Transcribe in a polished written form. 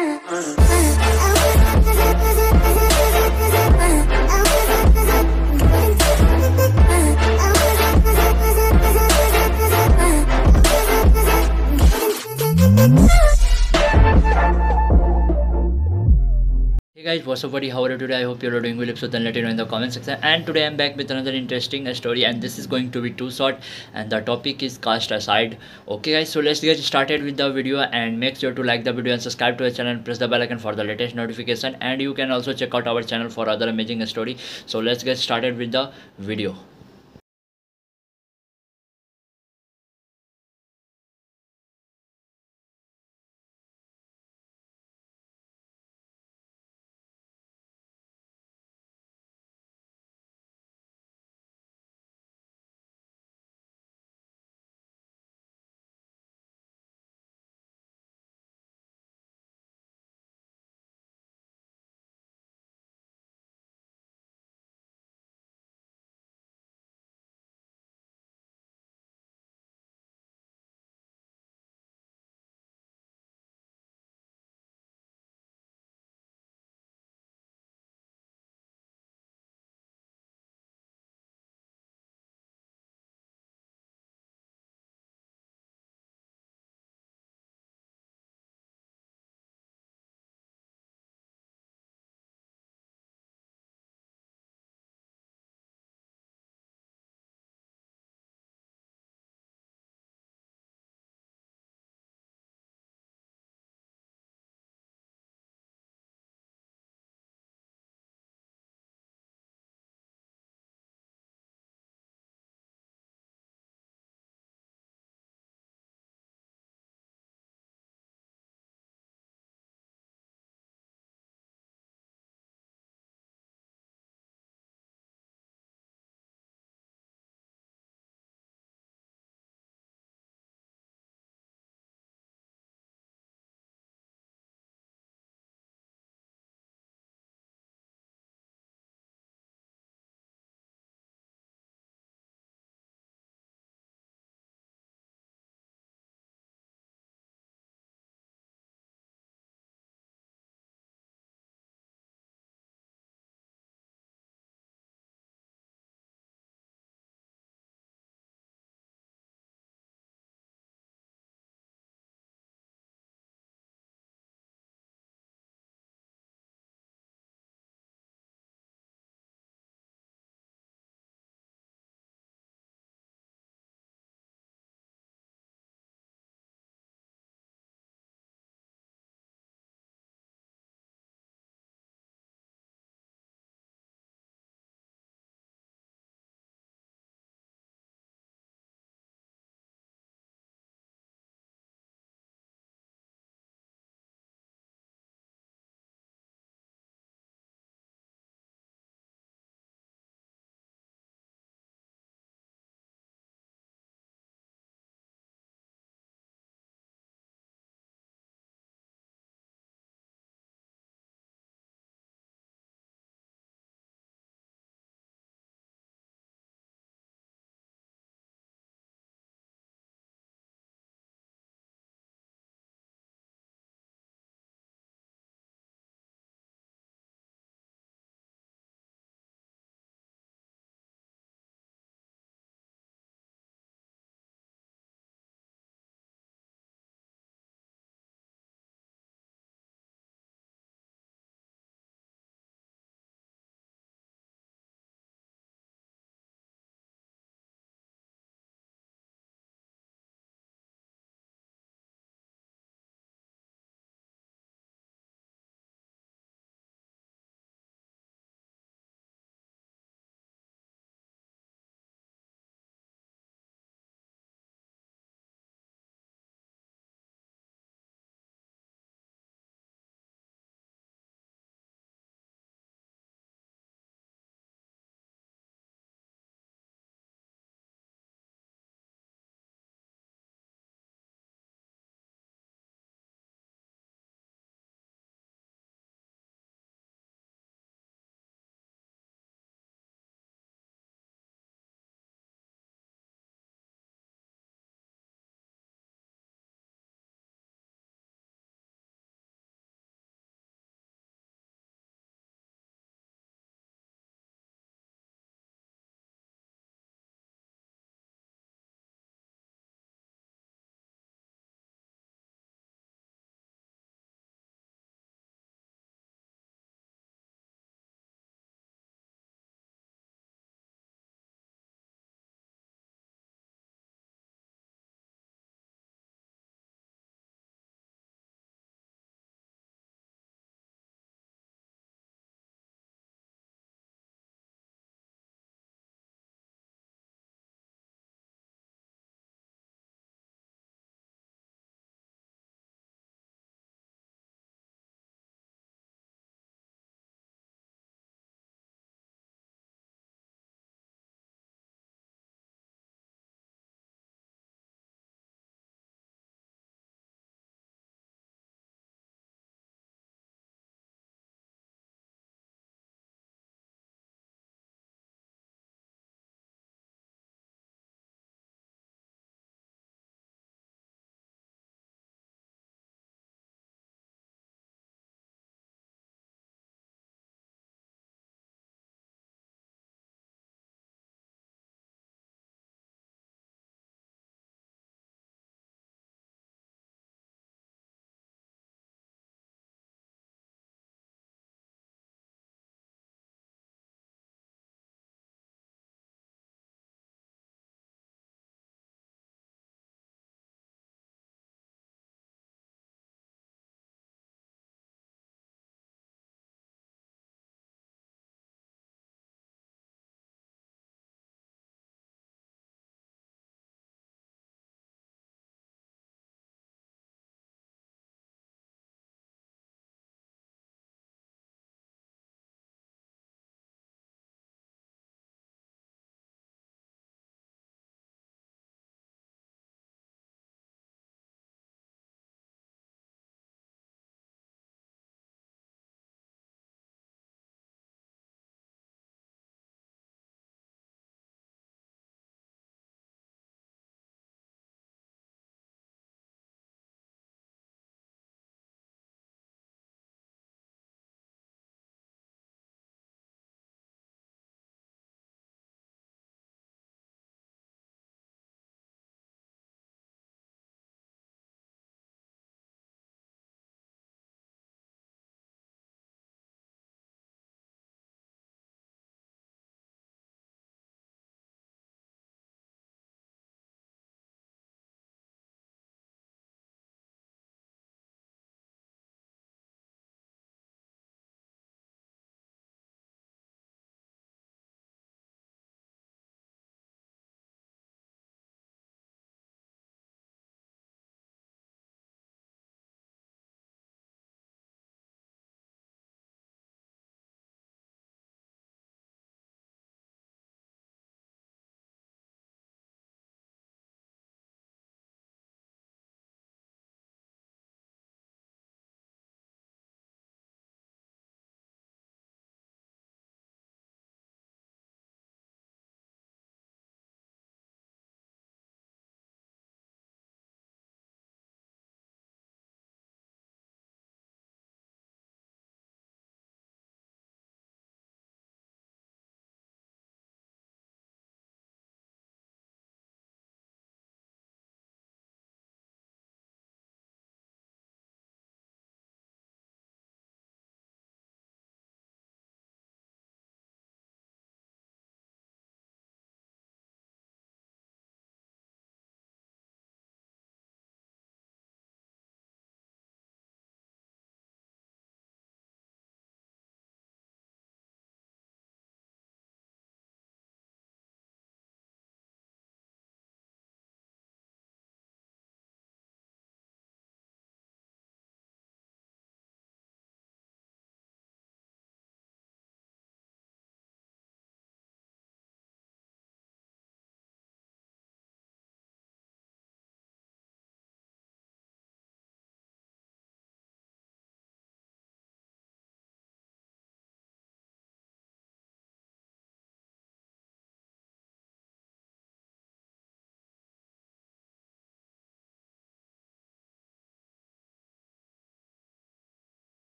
Hey guys, what's up buddy, how are you today? I hope you're doing well. If so, then let me know in the comment section. And today I'm back with another interesting story, and this is going to be too short, and the topic is cast aside. Okay guys, so let's get started with the video, and make sure to like the video and subscribe to our channel and press the bell icon for the latest notification. And you can also check out our channel for other amazing story. So let's get started with the video.